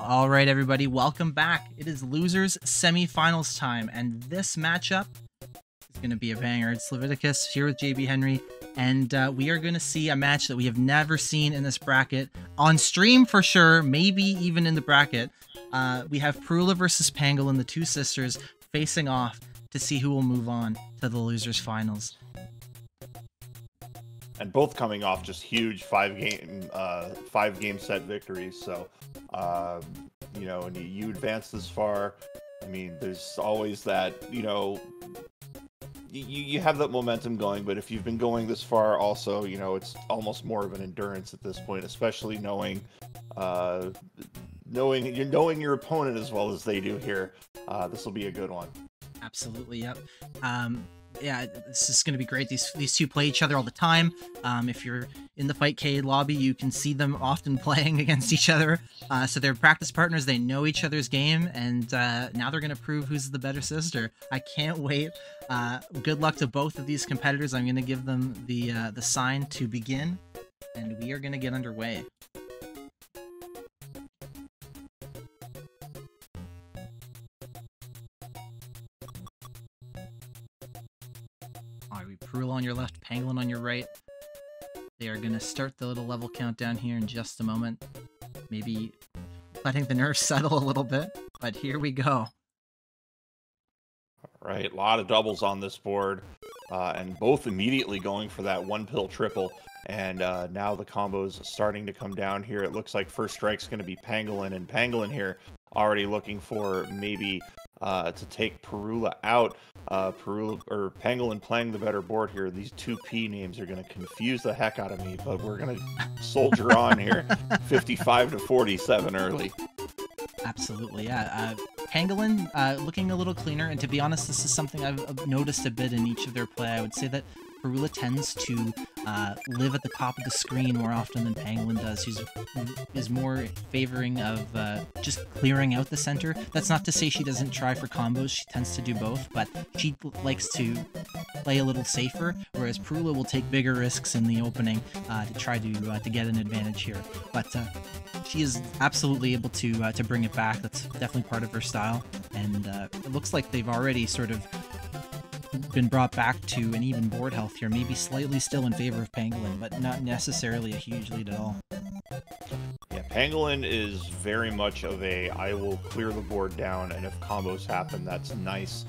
All right, everybody, welcome back. It is losers semifinals time, and this matchup is going to be a banger. It's Leviticus here with JB Henry, and we are going to see a match that we have never seen in this bracket. On stream for sure, maybe even in the bracket. We have Parula versus Pangolin, the two sisters, facing off to see who will move on to the losers finals. And both coming off just huge five game set victories. So, you know, and you advance this far. I mean, there's always that, you know, you have that momentum going, but if you've been going this far also, you know, it's almost more of an endurance at this point, especially knowing, knowing your opponent as well as they do here. This will be a good one. Absolutely. Yep. Yeah, this is going to be great. These two play each other all the time. If you're in the Fightcade lobby, you can see them often playing against each other. So they're practice partners. They know each other's game, and now they're going to prove who's the better sister. I can't wait. Good luck to both of these competitors. I'm going to give them the sign to begin, and we are going to get underway. Parula on your left, Pangolin on your right. They are going to start the little level countdown here in just a moment. Maybe letting the nerves settle a little bit, but here we go. All right, a lot of doubles on this board, and both immediately going for that one pill triple. And now the combo's starting to come down here. It looks like first strike's going to be Pangolin, and Pangolin here already looking for maybe to take Parula out. Parula or Pangolin playing the better board here. These two P names are going to confuse the heck out of me, but we're going to soldier on here. 55 to 47 early. Absolutely, yeah. Pangolin looking a little cleaner, and to be honest, this is something I've noticed a bit in each of their play. I would say that Parula tends to live at the top of the screen more often than Pangolin does, who is more favoring of just clearing out the center. That's not to say she doesn't try for combos, she tends to do both, but she likes to play a little safer, whereas Parula will take bigger risks in the opening to try to get an advantage here. But she is absolutely able to bring it back. That's definitely part of her style, and it looks like they've already sort of been brought back to an even board health here, maybe slightly still in favor of Pangolin, but not necessarily a huge lead at all. Yeah, Pangolin is very much of a, I will clear the board down, and if combos happen, that's nice.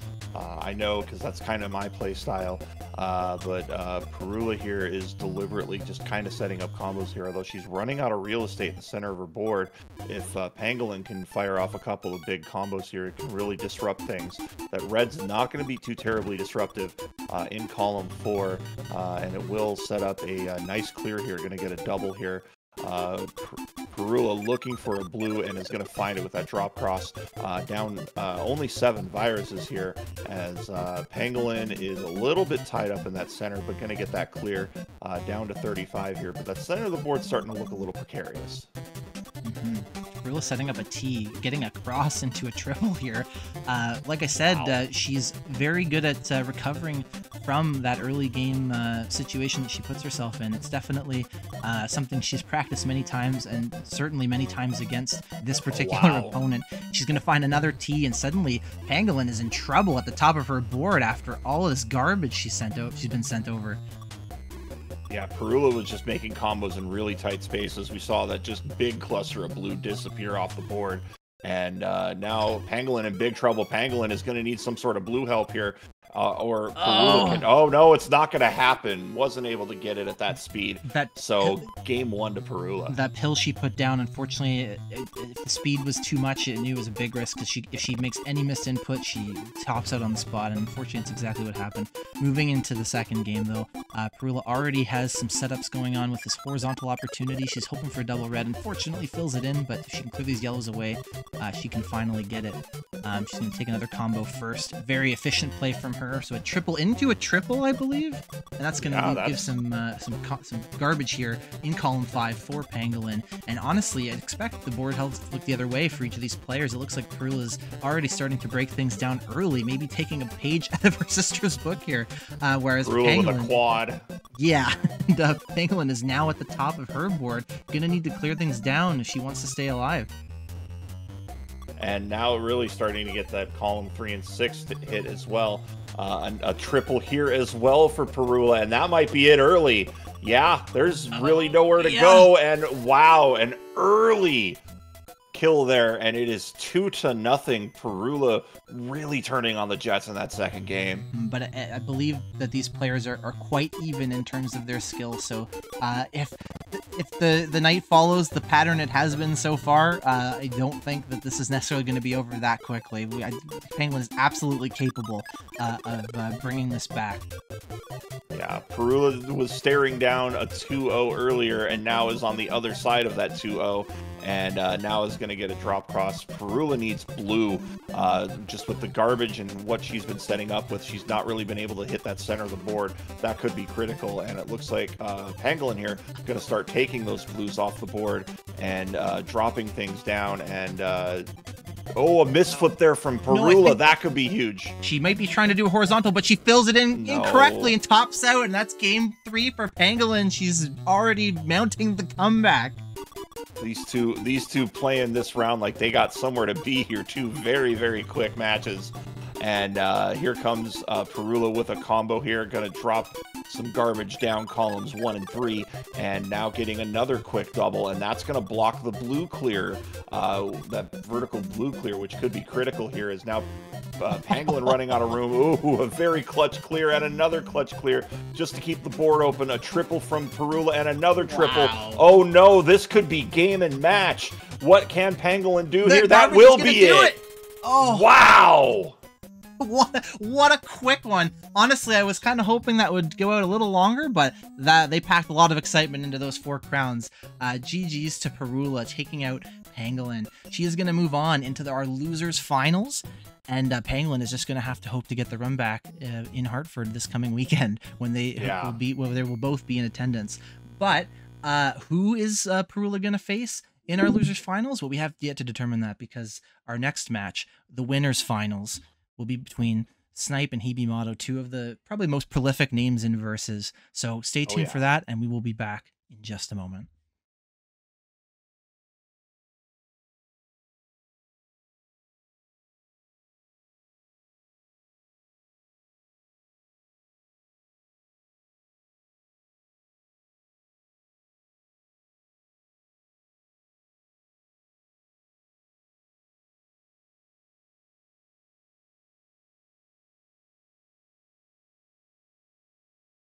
I know, because that's kind of my play style, but Parula here is deliberately just kind of setting up combos here, although she's running out of real estate in the center of her board. If Pangolin can fire off a couple of big combos here, it can really disrupt things. That red's not going to be too terribly disruptive in column four, and it will set up a nice clear here. Going to get a double here. Parula looking for a blue and is going to find it with that drop cross. Down only 7 viruses here, as Pangolin is a little bit tied up in that center, but going to get that clear down to 35 here. But that center of the board's starting to look a little precarious. Parula setting up a T, getting a cross into a triple here. Like I said, she's very good at recovering from that early game situation that she puts herself in. It's definitely something she's practiced many times, and certainly many times against this particular opponent. She's going to find another T, and suddenly Pangolin is in trouble at the top of her board after all of this garbage she's been sent over. Yeah, Parula was just making combos in really tight spaces. We saw that just big cluster of blue disappear off the board. And now Pangolin in big trouble. Pangolin is going to need some sort of blue help here. Or Parula can... Oh, no, it's not going to happen. Wasn't able to get it at that speed. So game one to Parula. That pill she put down, unfortunately, if the speed was too much, it knew it was a big risk, because if she makes any missed input, she tops out on the spot, and unfortunately, it's exactly what happened. Moving into the second game, though, Parula already has some setups going on with this horizontal opportunity. She's hoping for a double red. Unfortunately, fills it in, but if she can clear these yellows away, she can finally get it. She's going to take another combo first. Very efficient play from her, so a triple into a triple, I believe, and that's going to give some garbage here in column 5 for Pangolin. And honestly, I expect the board health to look the other way for each of these players. It looks like Parula's already starting to break things down early, maybe taking a page out of her sister's book here, whereas Parula with a quad. Yeah, and, Pangolin is now at the top of her board, going to need to clear things down if she wants to stay alive. and now really starting to get that column 3 and 6 to hit as well. A triple here as well for Parula, and that might be it early. Yeah, there's really nowhere to go, and wow, an early kill there, and it is 2-0. Parula really turning on the Jets in that second game. But I believe that these players are quite even in terms of their skill, so if the night follows the pattern it has been so far, I don't think that this is necessarily going to be over that quickly. Penguin is absolutely capable of bringing this back. Yeah, Parula was staring down a 2-0 earlier, and now is on the other side of that 2-0. And now is going to get a drop cross. Parula needs blue, just with the garbage and what she's been setting up with. She's not really been able to hit that center of the board. That could be critical, and it looks like Pangolin here is going to start taking those blues off the board and dropping things down. And oh, a misflip there from Parula. No, that could be huge. She might be trying to do a horizontal, but she fills it in incorrectly and tops out, and that's game 3 for Pangolin. She's already mounting the comeback. These two playing this round like they got somewhere to be here. Two very, very quick matches. And here comes Parula with a combo here. Gonna drop some garbage down columns 1 and 3. And now getting another quick double. And that's gonna block the blue clear, that vertical blue clear, which could be critical here, is now Pangolin running out of room. Ooh, a very clutch clear and another clutch clear just to keep the board open. A triple from Parula and another triple. Wow. Oh no, this could be game and match. What can Pangolin do here? That will be it. Oh wow! What a quick one. Honestly, I was kind of hoping that would go out a little longer, but that they packed a lot of excitement into those 4 crowns. GG's to Parula taking out Pangolin. She is going to move on into our losers finals, and Pangolin is just going to have to hope to get the run back in Hartford this coming weekend when they will both be in attendance. But who is Parula going to face in our losers finals? Well, we have yet to determine that, because our next match, the winners finals, will be between Snipe and Hebimoto, two of the probably most prolific names in verses. So stay tuned for that, and we will be back in just a moment.